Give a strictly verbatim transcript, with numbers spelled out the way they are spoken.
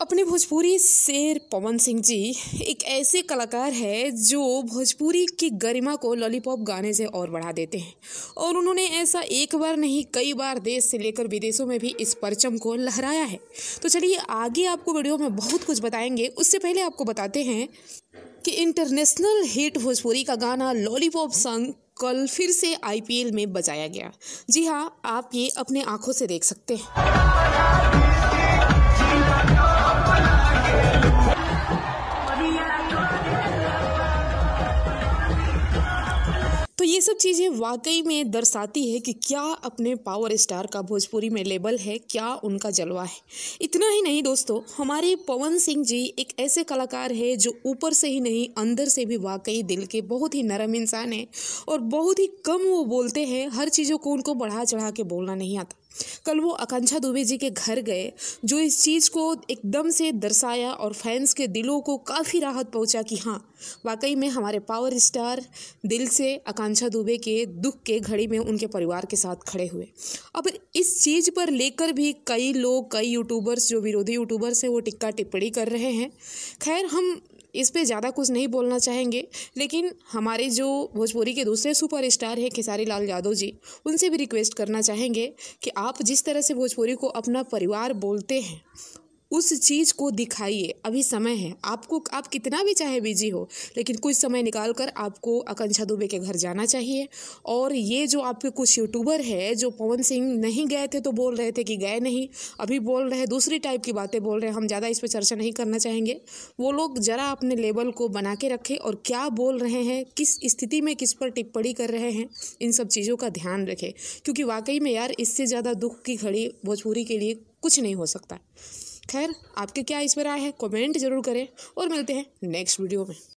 अपने भोजपुरी शेर पवन सिंह जी एक ऐसे कलाकार हैं जो भोजपुरी की गरिमा को लॉलीपॉप गाने से और बढ़ा देते हैं, और उन्होंने ऐसा एक बार नहीं कई बार देश से लेकर विदेशों में भी इस परचम को लहराया है। तो चलिए आगे आपको वीडियो में बहुत कुछ बताएंगे। उससे पहले आपको बताते हैं कि इंटरनेशनल हिट भोजपुरी का गाना लॉलीपॉप सॉन्ग कल फिर से आई पी एल में बजाया गया। जी हाँ, आप ये अपने आँखों से देख सकते हैं। तो ये सब चीज़ें वाकई में दर्शाती है कि क्या अपने पावर स्टार का भोजपुरी में लेबल है, क्या उनका जलवा है। इतना ही नहीं दोस्तों, हमारे पवन सिंह जी एक ऐसे कलाकार है जो ऊपर से ही नहीं अंदर से भी वाकई दिल के बहुत ही नरम इंसान हैं, और बहुत ही कम वो बोलते हैं। हर चीज़ों को उनको बढ़ा चढ़ा के बोलना नहीं आता। कल वो आकांक्षा दुबे जी के घर गए, जो इस चीज़ को एकदम से दर्शाया और फैंस के दिलों को काफ़ी राहत पहुंचा कि हाँ, वाकई में हमारे पावर स्टार दिल से आकांक्षा दुबे के दुख के घड़ी में उनके परिवार के साथ खड़े हुए। अब इस चीज़ पर लेकर भी कई लोग, कई यूट्यूबर्स, जो विरोधी यूट्यूबर्स हैं, वो टिक्का टिप्पणी कर रहे हैं। खैर, हम इस पे ज़्यादा कुछ नहीं बोलना चाहेंगे, लेकिन हमारे जो भोजपुरी के दूसरे सुपरस्टार हैं खेसारी लाल यादव जी, उनसे भी रिक्वेस्ट करना चाहेंगे कि आप जिस तरह से भोजपुरी को अपना परिवार बोलते हैं, उस चीज़ को दिखाइए। अभी समय है आपको, आप कितना भी चाहे बिजी हो, लेकिन कुछ समय निकाल कर आपको आकांक्षा दुबे के घर जाना चाहिए। और ये जो आपके कुछ यूट्यूबर है, जो पवन सिंह नहीं गए थे तो बोल रहे थे कि गए नहीं, अभी बोल रहे हैं दूसरी टाइप की बातें बोल रहे हैं, हम ज़्यादा इस पर चर्चा नहीं करना चाहेंगे। वो लोग ज़रा अपने लेबल को बना के रखें और क्या बोल रहे हैं, किस स्थिति में किस पर टिप्पणी कर रहे हैं, इन सब चीज़ों का ध्यान रखें, क्योंकि वाकई में यार इससे ज़्यादा दुख की घड़ी भोजपुरी के लिए कुछ नहीं हो सकता। खैर, आपके क्या इस पर राय है, कमेंट जरूर करें, और मिलते हैं नेक्स्ट वीडियो में।